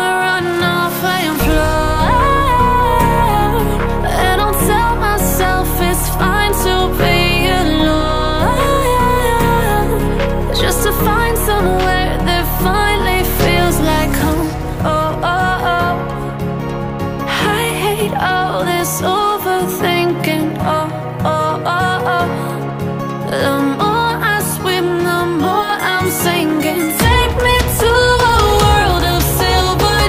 run off and fly, and I'll tell myself it's fine to be alone, just to find somewhere that finally feels like home. Oh, oh, oh, I hate all this overthinking. Oh, oh, oh, oh, the more I swim, the more I'm sinking. Take me to a world of silver.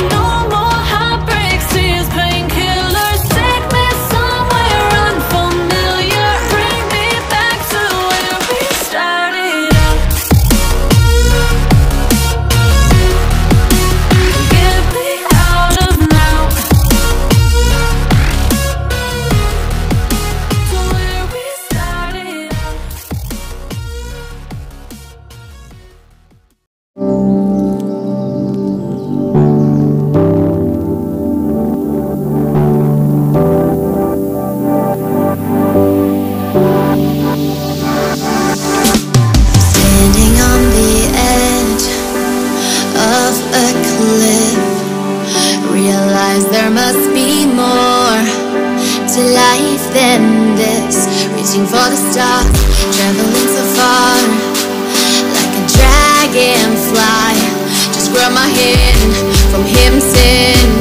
than this. Reaching for the stars, traveling so far, like a dragonfly. Just grab my hand from him, sin.